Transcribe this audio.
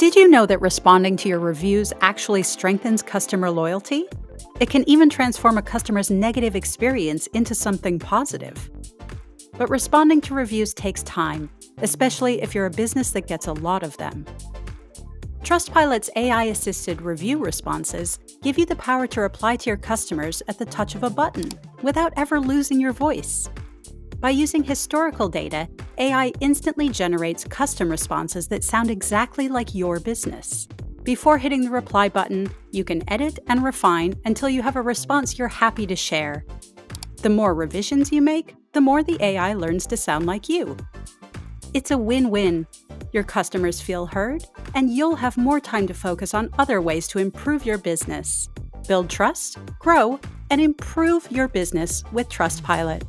Did you know that responding to your reviews actually strengthens customer loyalty? It can even transform a customer's negative experience into something positive. But responding to reviews takes time, especially if you're a business that gets a lot of them. Trustpilot's AI-assisted review responses give you the power to reply to your customers at the touch of a button, without ever losing your voice. By using historical data, AI instantly generates custom responses that sound exactly like your business. Before hitting the reply button, you can edit and refine until you have a response you're happy to share. The more revisions you make, the more the AI learns to sound like you. It's a win-win. Your customers feel heard, and you'll have more time to focus on other ways to improve your business. Build trust, grow, and improve your business with Trustpilot.